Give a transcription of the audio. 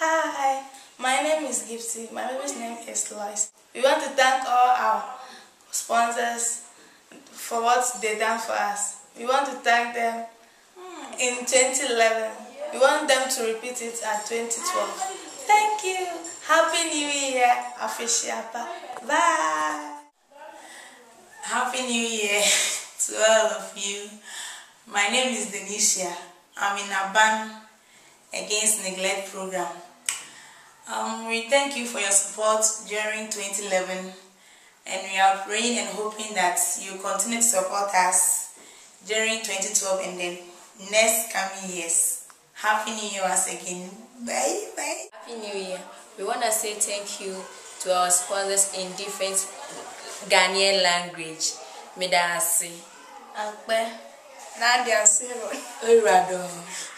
Hi, my name is Gipsy. My baby's name is Lois. We want to thank all our sponsors for what they done for us. We want to thank them in 2011. We want them to repeat it at 2012. Thank you. Happy New Year, Afeshiapa. Bye. Happy New Year to all of you. My name is Denisha. I'm in a ban against neglect program. We thank you for your support during 2011, and we are praying and hoping that you continue to support us during 2012 and the next coming years. Happy New Year once again. Bye bye. Happy New Year. We want to say thank you to our sponsors in different Ghanaian language. Medasi. Akpe. Nadia Sero. Urado.